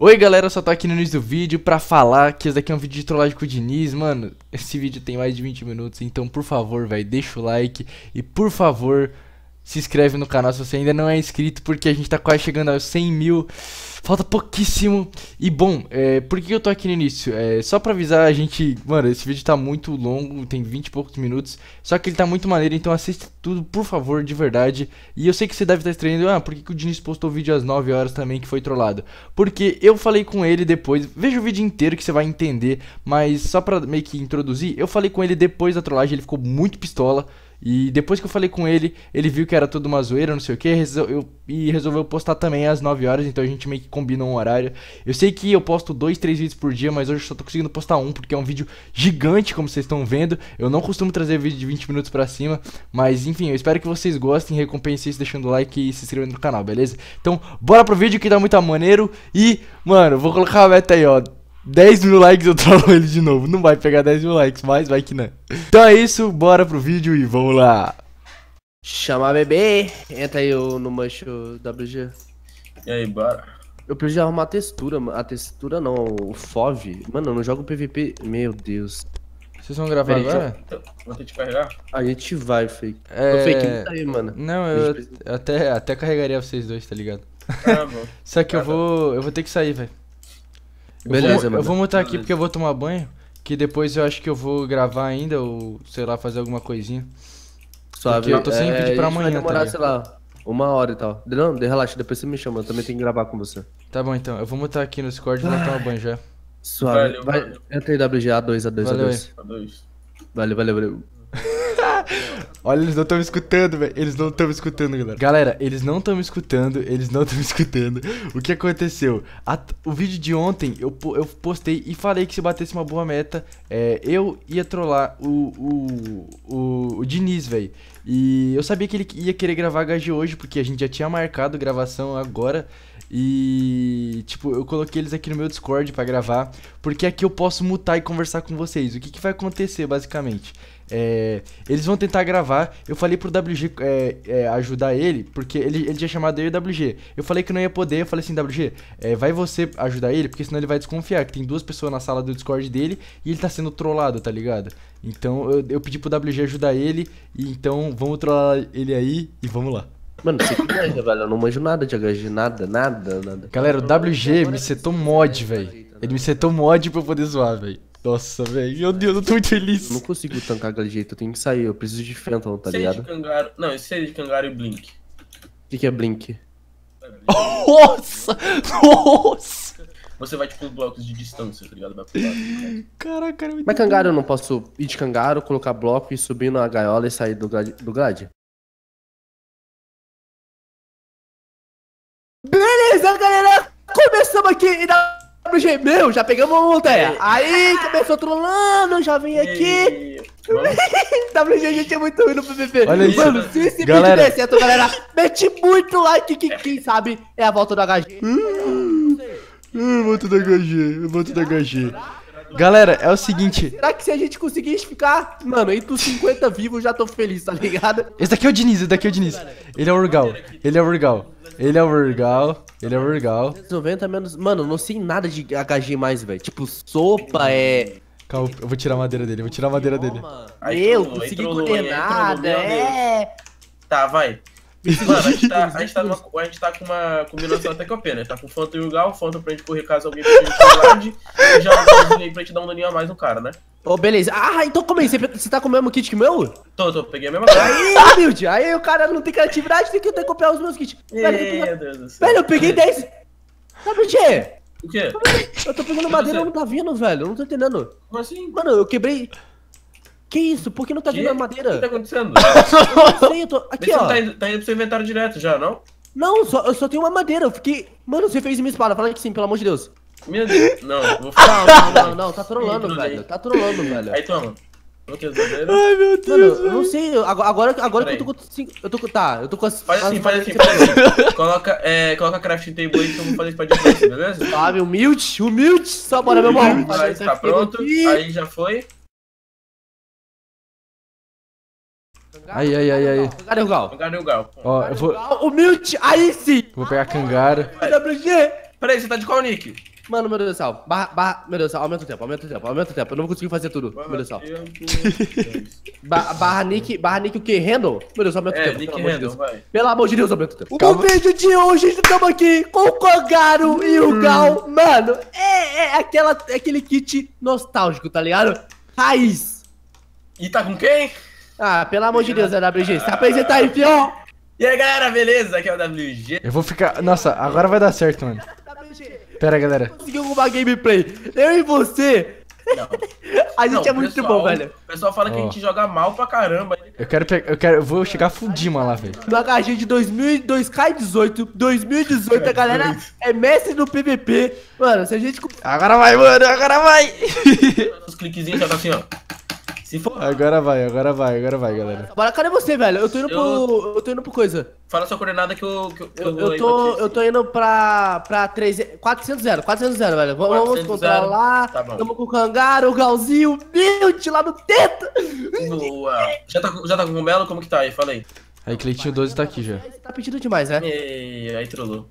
Oi galera, só tô aqui no início do vídeo pra falar que esse daqui é um vídeo de trollagem com o Diniz, mano. Esse vídeo tem mais de 20 minutos, então por favor, velho, deixa o like e por favor, se inscreve no canal se você ainda não é inscrito, porque a gente tá quase chegando aos 100 mil, falta pouquíssimo. E bom, por que eu tô aqui no início? Só pra avisar a gente, mano, esse vídeo tá muito longo, tem 20 e poucos minutos, só que ele tá muito maneiro, então assista tudo, por favor, de verdade. E eu sei que você deve estar estranhando, ah, por que o Diniz postou o vídeo às 9 horas também, que foi trollado? Porque eu falei com ele depois, veja o vídeo inteiro que você vai entender, mas só pra meio que introduzir, eu falei com ele depois da trollagem, ele ficou muito pistola. E depois que eu falei com ele, ele viu que era tudo uma zoeira, não sei o que, e resolveu postar também às 9 horas, então a gente meio que combina um horário. Eu sei que eu posto 2, 3 vídeos por dia, mas hoje eu só tô conseguindo postar um, porque é um vídeo gigante, como vocês estão vendo. Eu não costumo trazer vídeo de 20 minutos pra cima, mas enfim, eu espero que vocês gostem, recompensem isso deixando o like e se inscrevendo no canal, beleza? Então, bora pro vídeo que dá muito maneiro e, mano, vou colocar a meta aí, ó. 10 mil likes eu trollo ele de novo. Não vai pegar 10 mil likes, mas vai que não. Então é isso, bora pro vídeo e vamos lá. Chama bebê. Entra aí o Numancho WG. E aí, bora. Eu preciso arrumar a textura, mano. A textura não, o FOV. Mano, eu não jogo PVP. Meu Deus. Vocês vão gravar agora? Vamos te carregar? A gente vai, fake. O fake não tá aí, mano. Não, eu até carregaria vocês dois, tá ligado? Ah, bom. Só que eu vou ter que sair, velho. Beleza, mano. Eu vou montar aqui porque eu vou tomar banho, que depois eu acho que eu vou gravar ainda, ou sei lá, fazer alguma coisinha. Suave. Eu tô sem vídeo pra amanhã, vai demorar, tá ligado? Sei lá, 1 hora e tal. Não, relaxa, depois você me chama, eu também tenho que gravar com você. Tá bom então, eu vou montar aqui no Discord e vou tomar banho já. Suave. Valeu. Entra aí, WGA2A2A2. Valeu. Olha, eles não estão me escutando, velho. Eles não estão me escutando, galera. Galera, eles não estão me escutando. O que aconteceu? O vídeo de ontem eu postei e falei que se batesse uma boa meta, eu ia trollar o Diniz, velho. E eu sabia que ele ia querer gravar HG hoje, porque a gente já tinha marcado gravação agora. E, tipo, eu coloquei eles aqui no meu Discord pra gravar, porque aqui eu posso mutar e conversar com vocês. O que vai acontecer, basicamente? Eles vão tentar gravar. Eu falei pro WG ajudar ele, porque ele tinha chamado eu e o WG. Eu falei que não ia poder, eu falei assim, WG, vai você ajudar ele, porque senão ele vai desconfiar que tem 2 pessoas na sala do Discord dele e ele tá sendo trollado, tá ligado? Então eu pedi pro WG ajudar ele, e então vamos trollar ele aí e vamos lá. Mano, você que manja, velho, eu não manjo nada de HG, nada. Galera, o WG me setou mod, velho. Ele me setou mod pra eu poder zoar, velho. Nossa, velho, meu Deus, eu tô muito feliz. Eu não consigo tancar aquele jeito, eu tenho que sair, eu preciso de Fenton, tá ligado? Não, isso é de Kogaro e Blink. O que é Blink? Nossa! Você vai tipo blocos de distância, tá ligado? Vai pro lado, né? Caraca, é muito... Mas Kogaro eu não posso ir de Kogaro, colocar bloco e subir na gaiola e sair do grade? Beleza, galera! Começamos aqui e na... Meu, já pegamos uma montanha. Aí começou trollando, já vim aqui. WG, a gente é muito ruim no PVP. Olha isso. Mano, se esse vídeo der certo, galera, mete muito like que quem sabe é a volta do HG. Volta do HG, volta do HG. Galera, é o seguinte. Será que se a gente conseguir ficar, mano, entre os 50 vivos, já tô feliz, tá ligado? Esse daqui é o Diniz, Ele é o Urgal, ele é o Urgal. 90 menos... Mano, não sei nada de HG mais, velho. Tipo, sopa é... Calma, eu vou tirar a madeira dele, Eu consegui coordenar, é... Tá, vai. Mano, a gente tá com uma combinação até que eu pena. A gente tá com o Phantom e o Urgal, o Phantom pra gente correr caso alguém precise de colarde, e já o pra gente dar um daninho a mais no cara, né? Ô, beleza. Ah, então como aí? Você tá com o mesmo kit que o meu? Tô, peguei a mesma coisa. Aí, humilde. Aí o cara não tem criatividade, tem que copiar os meus kits. Velho, eu peguei 10. Sabe o quê? O quê? Eu tô pegando madeira e não tá vindo, velho. Eu não tô entendendo. Como assim? Mano, eu quebrei... Que isso? Por que não tá vindo a madeira? O que tá acontecendo? Eu não sei, eu tô... Aqui, ó. Você tá indo pro seu inventário direto já, não? Não, eu só tenho uma madeira. Eu fiquei... Mano, você fez minha espada. Fala que sim, pelo amor de Deus. Meu Deus, não, vou falar. Não, tá trolando, velho. Aí toma. Ai, meu Deus. Mano, eu não sei, agora que eu tô com 5. Eu tô com as. Faz assim. Coloca crafting table aí que eu vou fazer espadinha pra você, beleza? Sabe, humilde. Só bora, meu irmão. Tá pronto. Aí já foi. Aí. Kogaro e Urgal. Ó, eu vou. Humilde, aí sim. Vou pegar Kogaro. WG. Peraí, você tá de qual nick? Mano, meu Deus do céu. Meu Deus do céu, aumenta o tempo. Eu não vou conseguir fazer tudo, meu Deus do céu. Barra Nick o quê? Handle? Meu Deus, aumenta o tempo. Nick Handle, vai. Pelo amor de Deus, aumenta o tempo. No vídeo de hoje, estamos aqui com o Kogaro e o Gal. Mano, aquele kit nostálgico, tá ligado? Raiz. E tá com quem? Ah, pelo amor de Deus, WG. Se apresenta aí, fião. E aí, galera, beleza? Aqui é o WG. Eu vou ficar... Nossa, agora vai dar certo, mano. Pera, galera. Conseguiu roubar gameplay. Eu e você. Não. A gente é muito bom, velho. O pessoal fala que a gente joga mal pra caramba. Eu vou chegar a fundir lá, velho. No HG de 2018, 2018, a galera é mestre no PVP. Mano, se a gente... Agora vai, mano. Agora vai. Os cliquezinhos já tá assim, ó. Se for... Agora vai, galera. Bora, cadê você, velho? Eu tô indo pro coisa. Fala sua coordenada que eu tô indo pra 400, velho. Vamos encontrar lá. Tá bom. Tamo com o Kogaro, o Galzinho, o Built lá no teto. Boa. Já tá com o Melo? Como que tá aí? Fala aí. Aí, Cleitinho 12 tá aqui já. Tá pedindo demais, né? Aí trollou.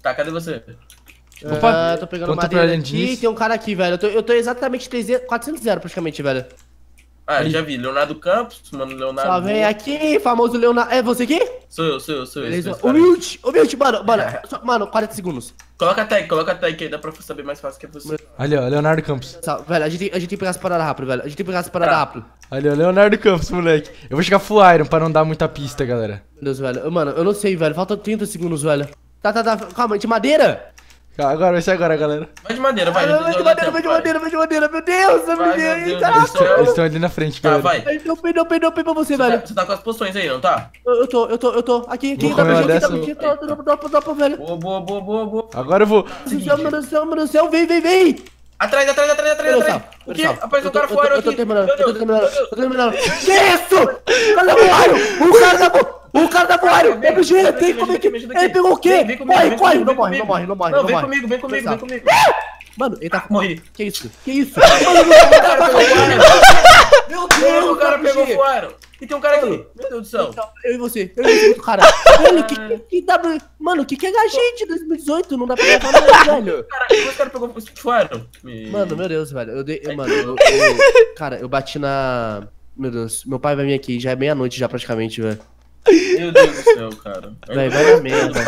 Tá, cadê você? Opa, tô pegando madeira aqui. Tem um cara aqui, velho. Eu tô exatamente 400 praticamente, velho. Ah, eu já vi, Leonardo Campos, mano, Leonardo... Só vem aqui, famoso Leonardo... É você aqui? Sou eu. O Milt, bora. Mano, 40 segundos. Coloca a tag aí, dá pra saber mais fácil que é você. Olha, ó, Leonardo Campos. Velho, a gente tem que pegar as paradas rápido, velho. Olha, ó, Leonardo Campos, moleque. Eu vou chegar full iron pra não dar muita pista, galera. Meu Deus, velho. Mano, eu não sei, velho. Faltam 30 segundos, velho. Tá. Calma, de madeira? Vai ser agora, galera. Vai de madeira, vai. Vai de madeira, meu Deus, eles estão ali na frente, cara. Tá, vai. Não, pra você, velho. Você tá com as posições aí, não tá? Eu tô. Aqui, dá pra velho. Boa. Agora eu vou. Meu Deus do céu, vem. Atrás. O quê? Rapaz, o cara foi aqui. Eu tô terminando. Que isso? Cadê o cara? O cara da voário! Ele pegou o quê? Corre! Não morre! Não, vem comigo! Mano, ele tá... Morri! Que isso? Meu Deus, o cara pegou o voário! E tem um cara aqui! Meu Deus do céu! Eu e você, cara! Mano, que é HG 2018? Não dá pra pegar nada, velho! Caraca, os caras pegou o voário! Mano, meu Deus, velho! Cara, eu bati na... Meu Deus, meu pai vai vir aqui, já é meia-noite já praticamente, velho. Meu Deus do céu, cara. Vai na merda.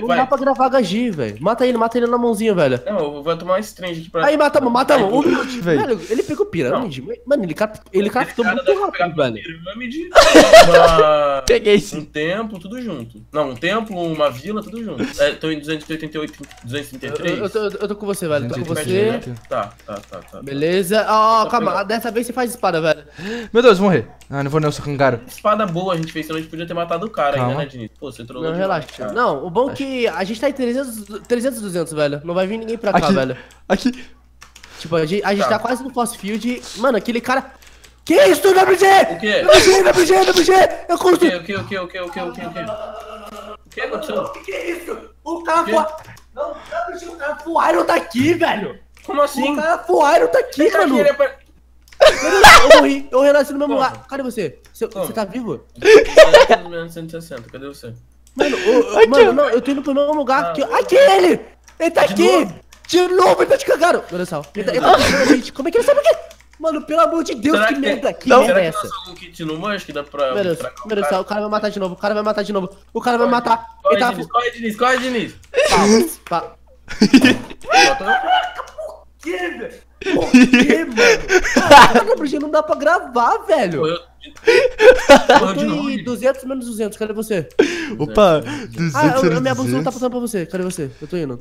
Não dá pra gravar HG, velho. Mata ele na mãozinha, velho. Não, eu vou tomar um strange aqui pra... Aí, mata-mão. Velho, ele pegou pirâmide. Não. Mano, ele captou muito rápido, velho. Pirâmide, peguei sim. Um templo, tudo junto. Não, um templo, uma vila, tudo junto. É, tô em 288, 233. Eu tô com você, velho. Tá. Beleza. Ó, calma. Dessa vez você faz espada, velho. Meu Deus, morrer. Ah, não vou não, eu sou Kogaro. Espada boa a gente fez, senão a gente podia ter matado o cara ainda, né, Diniz? Pô, você trollou. Não, relaxa. Não, o bom é que a gente tá em 300, 200, velho. Não vai vir ninguém pra cá, velho. Aqui. Tipo, a gente tá quase no cross field. Mano, aquele cara... Que isso, WG? O quê? WG! Eu curto! O que aconteceu? Que é isso? O cara... Não, WG, o cara Fuairo tá aqui, velho. Como assim? O cara Fuairo tá aqui, mano. Eu morri, eu renasci no mesmo lugar. Cadê você? Você tá vivo? 160, cadê você? Mano, eu tô indo pro mesmo lugar que... Aqui ele! Ele tá aqui! De novo, ele tá te cagando! Meu Deus do céu, ele tá aqui. Como é que ele sabe o quê? Mano, pelo amor de Deus, que merda! Que merda é essa? Um kit no manche que dá pra... Meu Deus do céu, o cara vai matar de novo, o cara vai matar! Corre, Diniz! Pá! Por que, mano? Caraca, não dá pra gravar, velho. Eu tô em 200 menos 200, cadê você? Opa, 200 menos 200. Minha bolsa não tá passando pra você, cadê você? Eu tô indo.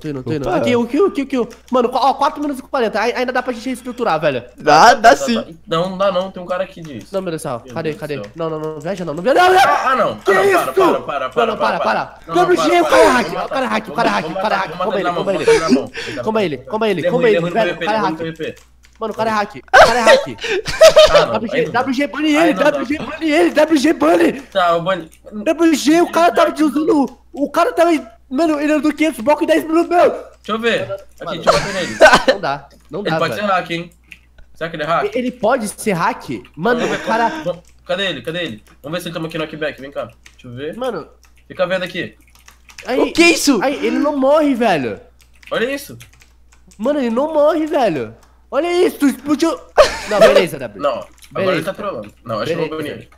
Aqui, o kill. Mano, ó, 4 minutos e 40, ainda dá pra gente reestruturar, velho. Dá sim. Não dá não, tem um cara aqui disso. Não, meu Deus, cadê? Não, viaja não, não. Que isso? Para. O cara é hack. Coma ele. Mano, o cara é hack. WG, bane ele. Tá, o bane. WG, o cara tava usando. O cara tava. Mano, ele andou 500 blocos em 10 minutos, meu. Deixa eu ver. Aqui, deixa eu bater nele. Não dá. Ele pode ser hack, hein? Será que ele é hack? Ele pode ser hack? Mano, o cara. Cadê ele? Vamos ver se ele toma aqui no knockback. Vem cá. Deixa eu ver. Mano. Fica vendo aqui. O que é isso? Ele não morre, velho. Olha isso. Mano, ele não morre, velho. Olha isso, tu explodiu. Não, beleza, W. Não, agora ele tá trolando. Não, acho que eu vou banir ele.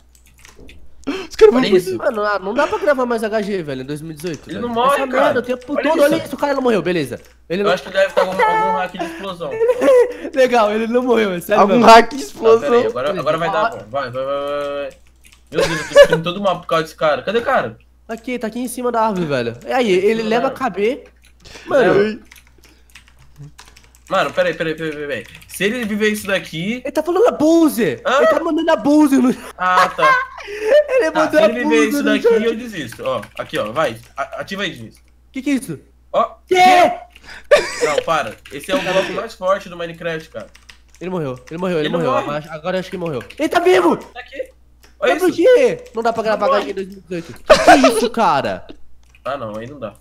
Olha isso. Mano, não dá pra gravar mais HG, velho, em 2018. Ele não morre, essa cara. Merda, o tempo olha todo, isso. Olha isso, o cara não morreu, beleza. Ele não... Eu acho que deve estar com algum hack de explosão. Legal, ele não morreu, é sério. Algum hack de explosão. Não, aí, agora vai dar bom. Vai. Meu Deus, eu tô destruindo todo o mapa por causa desse cara. Cadê o cara? Aqui, tá aqui em cima da árvore, velho. E aí, ele leva a KB. Mano. Mano, peraí. Se ele viver isso daqui... Ele tá falando a Bullseye. Ah? Ele tá mandando a Bullseye no... Ah, tá. Ele tá, mandou a Bullseye. Se ele viver isso daqui, eu desisto. Ó, aqui, ó, vai. Ativa aí, Diniz. Que é isso? Ó. Que? Não, para. Esse é o bloco mais forte do Minecraft, cara. Ele morreu. Mas agora eu acho que morreu. Ele tá vivo! Tá aqui. Olha isso. Não dá pra gravar HG em 2018. Que isso, cara? Ah, não. Aí não dá.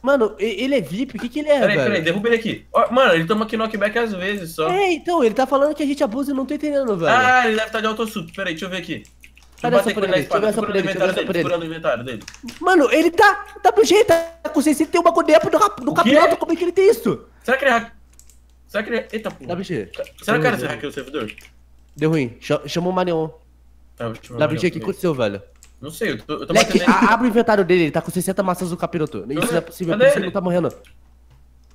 Mano, ele é VIP? O que que ele é, velho? Peraí, derruba ele aqui. Ó, mano, ele toma aqui knockback às vezes só. É, então, ele tá falando que a gente abusa e não tô entendendo, velho. Ah, ele deve estar de autossup. Peraí, deixa eu ver aqui. Deixa eu bater com ele na espada, segurando o inventário dele. Mano, ele tá... WG, tá com 60 e uma conepa do campeonato. Como é que ele tem isso? Será que ele... Eita, porra. WG. Será que era você hackeou o servidor? Deu ruim. Chamou o Marion. WG, o que aconteceu, velho? Não sei, eu tô Leque, abre o inventário dele, ele tá com 60 maçãs do capiroto. Isso não é possível, por isso ele não tá morrendo.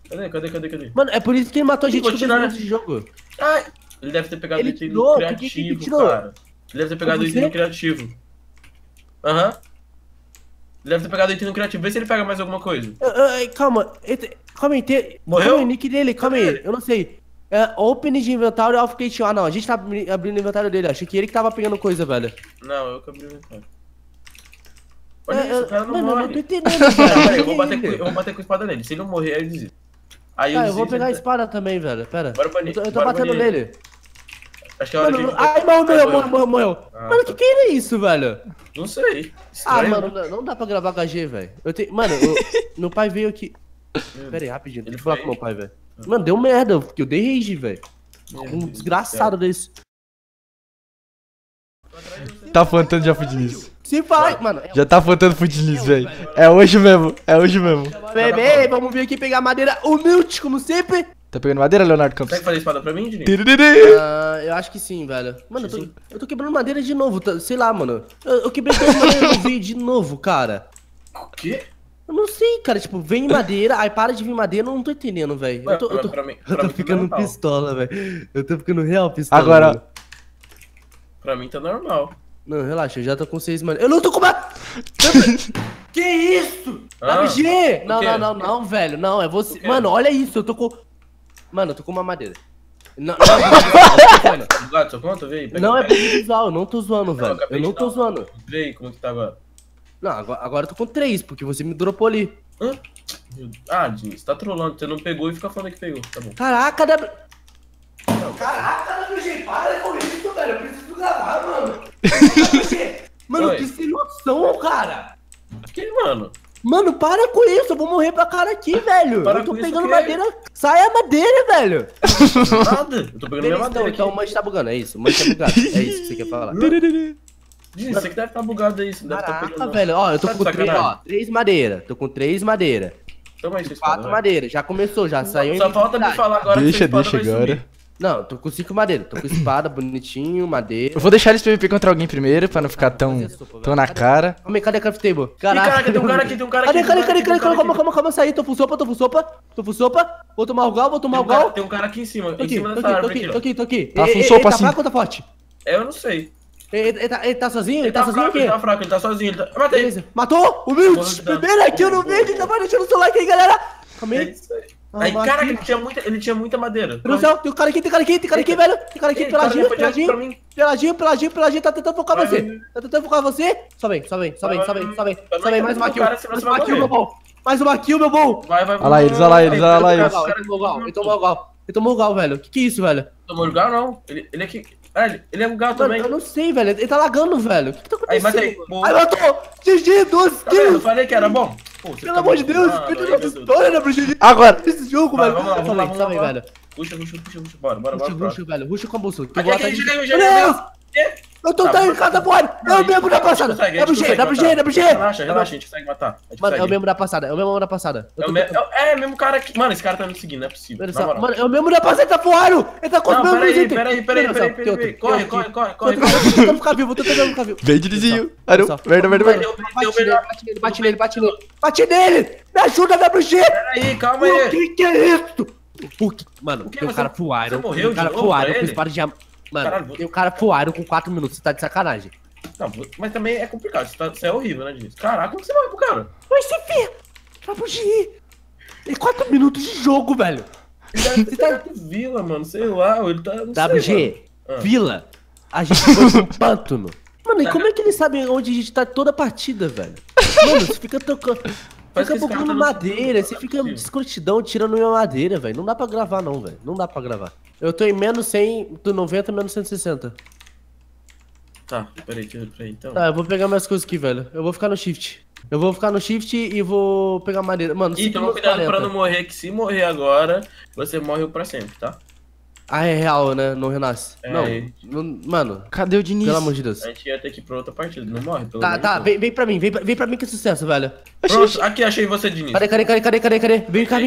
Cadê? Mano, é por isso que ele matou a gente com esse jogo. Ai. Ele deve ter pegado ele tirou, criativo, que cara. Ele deve ter pegado o item criativo. Aham. Ele deve ter pegado o item criativo. Vê se ele pega mais alguma coisa. Calma. Calma aí, morreu? Calma aí, nick dele, calma aí. Eu não sei. É, open de inventário off gate. Ah, não, a gente tá abrindo o inventário dele. Achei que ele que tava pegando coisa, velho. Não, eu que abri o inventário. Olha isso, o cara não morre. Mano, eu não tô entendendo, cara. Peraí, eu vou bater com a espada nele. Se ele não morrer, aí eu desisto. Eu vou pegar a espada também, velho. Pera. Eu tô batendo nele. Acho que é hora de... Ai, morreu. Mano, o que era isso, velho? Não sei. Estranho. Ah, mano, não dá pra gravar HG, velho. Mano, meu pai veio aqui... Pera aí, rapidinho. Deixa eu falar com meu pai, velho. Mano, deu merda, porque eu dei rage, velho. Um desgraçado desse. Tá faltando já fudinice. Se vai, mano. Já tá faltando fudinice, velho. É hoje mesmo. Bebê, vamos vir aqui pegar madeira humilde, como sempre. Tá pegando madeira, Leonardo Campos? Consegue fazer espada pra mim, Diniz? Eu acho que sim, velho. Mano, eu tô quebrando madeira de novo, sei lá, mano. Eu quebrei toda madeira no vídeo de novo, cara. O quê? Eu não sei, cara, tipo, vem madeira, aí para de vir madeira, eu não tô entendendo, velho. Eu tô ficando pistola, velho. Eu tô ficando real pistola. Agora... Véio. Pra mim tá normal. Não, relaxa, eu já tô com 6 manos. Eu não tô com uma... Que isso? WG! Não, velho, não, é você... Mano, olha isso, eu tô com... Mano, eu tô com uma madeira. Não, é porque visual, eu não tô zoando, velho. Eu não tô zoando. Vê aí como que tá agora. Não, agora eu tô com 3, porque você me dropou ali. Hã? Ah, Diniz, tá trolando. Você não pegou e fica falando que pegou, tá bom. Caraca, WG, para com isso, velho. Eu preciso gravar, mano. Mano, que sem noção, cara. Que, mano? Mano, para com isso. Eu vou morrer pra cara aqui, velho. Eu tô pegando madeira. Sai a madeira, velho. Nada. Eu tô pegando minha madeira. Então o Manche tá bugando, é isso. O Manche tá bugado. É isso que você quer falar. Diniz, você que deve tá bugado aí, você deve tá pegando. Caraca, velho, ó, eu tô com 3 madeira, tô com 3 madeira. Toma aí, 4 madeira, já começou, já saiu. Só falta me falar agora que você pode agora. Não, tô com 5 madeira, tô com espada, bonitinho, madeira. Eu vou deixar eles PVP contra alguém primeiro, pra não ficar tão na cara. Calma aí, cadê a craft table? Caraca, tem um cara aqui. Cadê? Calma, saí, tô full sopa. Vou tomar o gal. Tem um cara aqui em cima, dessa árvore. Tô aqui. Tá full sopa assim. Tá fraco ou tá forte? Eu não sei. Ele tá sozinho? Ele tá sozinho fraco, o quê? Ele tá fraco, sozinho. Ele tá... Matei! Beleza. Matou? O meu primeiro aqui no vídeo, já vai deixando o seu like aí, galera! Calma aí. Aí, caraca, ele tinha muita madeira. Meu Deus do céu, tem um cara aqui, velho. Tem um cara aqui, peladinho, tá tentando focar você. Só vem, mais uma kill, meu bom. Vai. Olha lá eles. Ele tomou o gal, velho. Que é isso, velho? Tomou o gal, não. Ele aqui... Ah, ele é um gato também. Eu não sei, velho. Ele tá lagando, velho. O que tá acontecendo? Aí matou! GG, 12 kills! Eu falei que era bom. Pelo amor de Deus, perdeu a história pro GG. Agora, esse jogo, velho. Vamos lá, velho. Ruxa, bora. Ruxa, velho. Ruxa com a bolsa. Aqui, já ganhou. Eu tô em cada porra. É o mesmo da passada. WG. Relaxa, a gente consegue matar. Mano, é o mesmo da passada. É o mesmo cara que... Mano, esse cara tá me seguindo, não é possível. Mano, é o mesmo da passada, ele tá voando. Ele tá cortando o mesmo item. Peraí. Corre. Vou ficar vivo, tô tentando ficar vivo. Vem, Dinizinho. Merda. Bate nele. Me ajuda, WG. Peraí, calma aí. O que é isso? Mano, o cara pro Iron. O cara pro Iron com espada de diamante. Mano, caralho, tem o cara pro Iron com 4 minutos, você tá de sacanagem. Não, mas também é complicado, você é horrível, né, Diniz? Caraca, como que você vai pro cara? Mas você vê, pra fugir. Tem 4 minutos de jogo, velho. Ele tá vila, mano, sei lá, ele tá... WG, vila, a gente foi pra um pântano. Mano, e como é que eles sabem onde a gente tá toda a partida, velho? Mano, você fica tocando... Fica procurando madeira, você fica de escrotidão tirando minha madeira, velho. Não dá pra gravar, não, velho. Eu tô em menos 100, do 90, menos 160. Tá, peraí, então. Tá, eu vou pegar minhas coisas aqui, velho. Eu vou ficar no shift. E vou pegar madeira. Mano, e toma cuidado pra não morrer, que se morrer agora, você morre pra sempre, tá? Ah, é real, né? Não renasce. É, não, mano. Cadê o Diniz? Pelo amor de Deus. A gente ia ter que ir pra outra partida, não morre. Pelo tá, vem pra mim que é sucesso, velho. Pronto, aqui, achei você, Diniz. Cadê? Vem cá.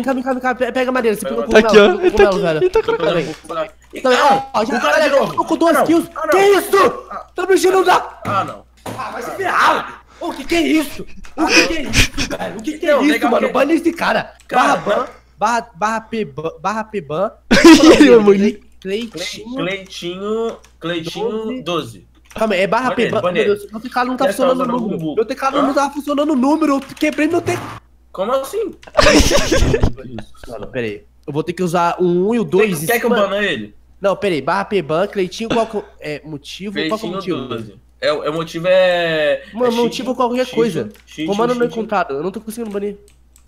Pega a madeira, você pegou o cogumelo. Aqui, ó. Ele tá com o cogumelo, velho. Tô com 2 kills. Que isso? Tá me girando da... Ah, não. Ah, vai se ferrar. O que é isso? O que é isso, mano? Bane esse cara. Barra Pban. Cleitinho 12. Calma aí, é barra Pban. Meu teclado não tá funcionando o número. Eu quebrei meu teclado. Como assim? Mano, peraí. Eu vou ter que usar o 1 e o 2. Quer que eu bane ele? Não, peraí. Barra Pban, Cleitinho, qual é o motivo? O motivo é... Mano, motivo qualquer coisa. Comando não encontrado. Eu não tô conseguindo banir.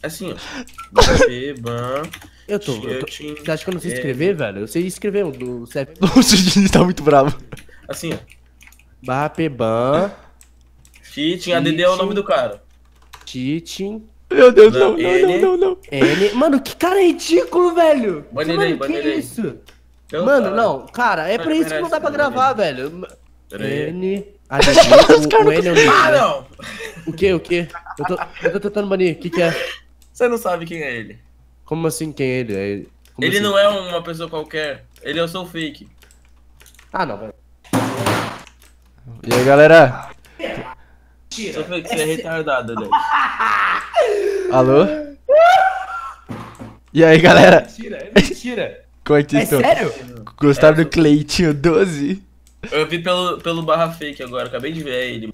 Assim, ó. Você acha que eu não sei escrever, velho? Eu sei escrever um do CEP. Nossa, o Diniz tá muito bravo. Assim, ó. Barra Pban. Cheating, ADD é o nome do cara. Cheating. Meu Deus, não. N. Mano, que cara ridículo, velho. Mano, que isso? Mano, não, cara, é pra isso que não dá pra gravar, velho. N. O N é o mesmo. Ah, não! O quê? Eu tô tentando banir. O que é? Você não sabe quem é ele. Como assim quem é ele? Ele não é uma pessoa qualquer. Ele é o seu fake. Ah, não, velho. E aí, galera? Seu fake, você é retardado, né? Alô? E aí, galera? É mentira. Como é que vocês estão? Sério? Gostaram do Cleitinho 12? Eu vi pelo barra fake agora, acabei de ver ele.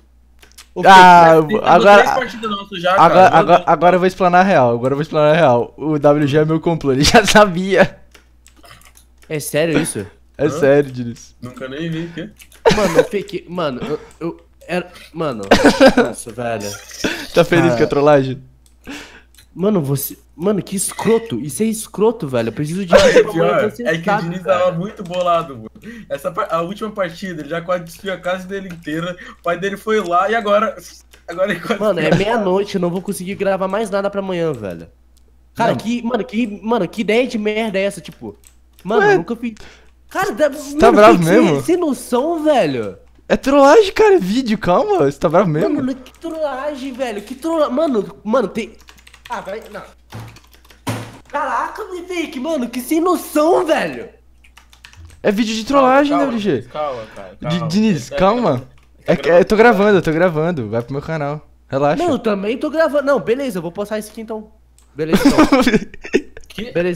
Agora eu vou explanar a real, O WG é meu complô, ele já sabia. É sério isso? É sério, Diniz. Nunca nem vi, o quê? Mano, eu fiquei... Mano, nossa, velho. Tá feliz com a trollagem? Mano, você... Mano, que escroto. Isso é escroto, velho. Eu preciso de... que o Diniz tava muito bolado, mano. A última partida, ele já quase destruiu a casa dele inteira. O pai dele foi lá e agora... Agora ele quase... Mano, é meia-noite. Eu não vou conseguir gravar mais nada pra amanhã, velho. Cara, não. Que ideia de merda é essa, tipo? Mano, eu nunca fiz... Cara, você tá bravo mesmo? Sem noção, velho. É trollagem, cara. É vídeo, calma. Você tá bravo mesmo? Mano, que trollagem, velho. Que trollagem... Mano, tem... Ah, vai... Não. Caraca, fake, mano, que sem noção, velho. É vídeo de trollagem, WG. Calma, Diniz, calma. Eu tô gravando. Vai pro meu canal. Relaxa. Não, eu também tô gravando. Não, beleza, eu vou postar isso aqui então. Beleza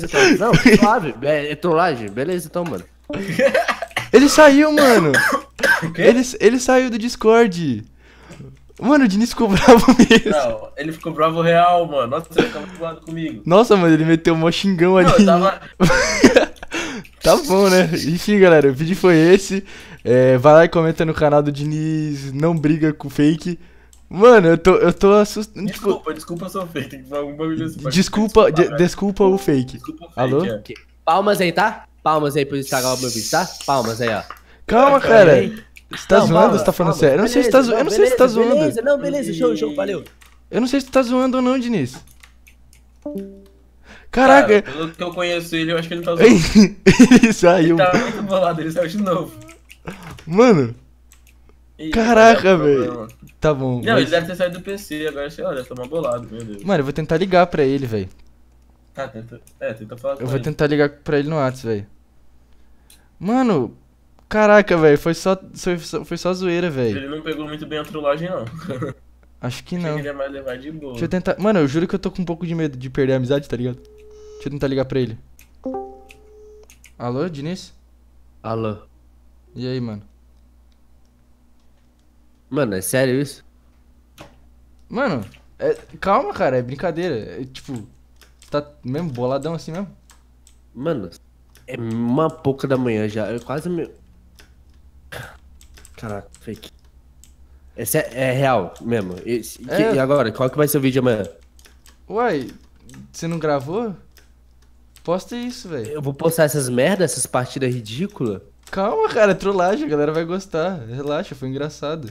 então. Não, suave. É trollagem. Beleza então, mano. Ele saiu, mano. Ele saiu do Discord. Mano, o Diniz ficou bravo mesmo. Não, ele ficou bravo real, mano. Nossa, ele ficava muito bravo comigo. Nossa, mano, ele meteu um mó xingão ali. Não, tava... Tá bom, né? Enfim, galera, o vídeo foi esse. Vai lá e comenta no canal do Diniz. Não briga com fake. Mano, eu tô assustado. Desculpa, eu sou fake. Tem que falar algum bagulho assim. Desculpa o fake. Desculpa o fake. Alô? É. Palmas aí, tá? Palmas aí pro Instagram do meu vídeo, tá? Palmas aí, ó. Calma, cara. Você tá zoando, você tá falando sério? Eu não sei se tá zoando. Beleza, show, valeu. Eu não sei se tu tá zoando ou não, Diniz. Caraca. Cara, pelo que eu conheço ele, eu acho que ele não tá zoando. Ele saiu. Ele tá muito bolado, ele saiu de novo. Mano. Ih, caraca, velho. Tá bom. Não, mas... ele deve ter saído do PC, agora sei lá, deve tomar bolado, meu Deus. Mano, eu vou tentar ligar pra ele, velho. Ah, tenta... É, tenta falar com ele. Eu vou tentar ligar pra ele no WhatsApp, velho. Mano, caraca, velho, foi só zoeira, velho. Ele não pegou muito bem a trollagem, não. Acho que não. Ele é mais levar de boa. Deixa eu tentar... Mano, eu juro que eu tô com um pouco de medo de perder a amizade, tá ligado? Deixa eu tentar ligar pra ele. Alô, Diniz? Alô. E aí, mano? Mano, é sério isso? Mano, é... calma, cara, é brincadeira. É, tipo, tá mesmo boladão assim mesmo? Mano, é 1h da manhã já. Eu quase me... Caraca, fake. Esse é real mesmo. E agora? Qual que vai ser o vídeo amanhã? Uai, você não gravou? Posta isso, velho. Eu vou postar essas merdas, essas partidas ridículas? Calma, cara, é trollagem, a galera vai gostar. Relaxa, foi engraçado.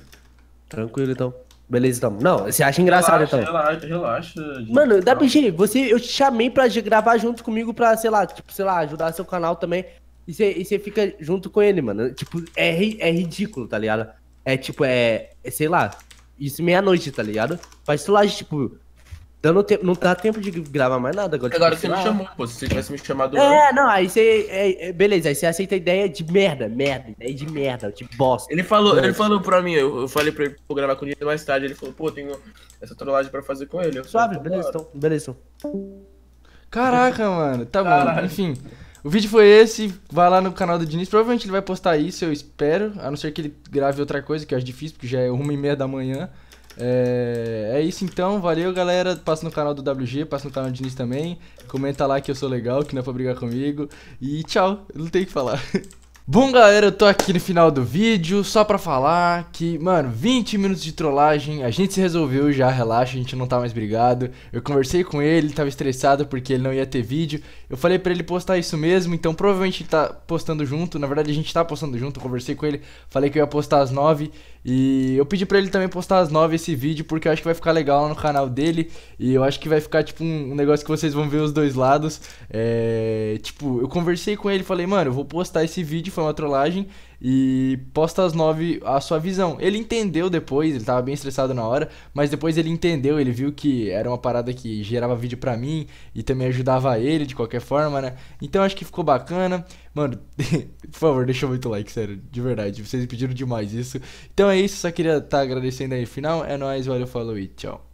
Tranquilo, então. Beleza, então. Não, você acha engraçado, relaxa, então. Relaxa. Mano, WG, eu te chamei pra gravar junto comigo pra, sei lá, ajudar seu canal também. E você fica junto com ele, mano. Tipo, é ridículo, tá ligado? É tipo, sei lá, isso meia-noite, tá ligado? Faz trollagem, tipo... Não dá tempo de gravar mais nada agora. Agora você me chamou, pô. Se você tivesse me chamado... não, aí você... beleza, aí você aceita a ideia de merda. Ideia de merda, de bosta. Ele falou pra mim, eu falei pra ele gravar com ele mais tarde. Ele falou, pô, tenho essa trollagem pra fazer com ele. Suave, beleza então. Caraca, mano. Tá bom, enfim. O vídeo foi esse. Vai lá no canal do Diniz. Provavelmente ele vai postar isso, eu espero. A não ser que ele grave outra coisa, que eu acho difícil, porque já é 1h30 da manhã. É isso então, valeu galera. Passa no canal do WG, passa no canal do Diniz também. Comenta lá que eu sou legal, que não é pra brigar comigo. E tchau, eu não tenho o que falar. Bom galera, eu tô aqui no final do vídeo. Só pra falar que, mano, 20 minutos de trollagem. A gente se resolveu já, relaxa, a gente não tá mais brigado. Eu conversei com ele, tava estressado porque ele não ia ter vídeo. Eu falei pra ele postar isso mesmo, então provavelmente ele tá postando junto. Na verdade a gente tá postando junto, eu conversei com ele. Falei que eu ia postar às 9h. E eu pedi pra ele também postar às 9h esse vídeo, porque eu acho que vai ficar legal lá no canal dele. E eu acho que vai ficar tipo um negócio que vocês vão ver os dois lados. Tipo, eu conversei com ele, falei, mano, eu vou postar esse vídeo, foi uma trollagem, e posta às 9h a sua visão. Ele entendeu depois, ele tava bem estressado na hora, mas depois ele entendeu, ele viu que era uma parada que gerava vídeo pra mim e também ajudava ele de qualquer forma, né? Então acho que ficou bacana. Mano, por favor, deixa muito like, sério, de verdade, vocês pediram demais isso. Então é isso, só queria estar agradecendo aí no final. É nóis, valeu, falou e tchau.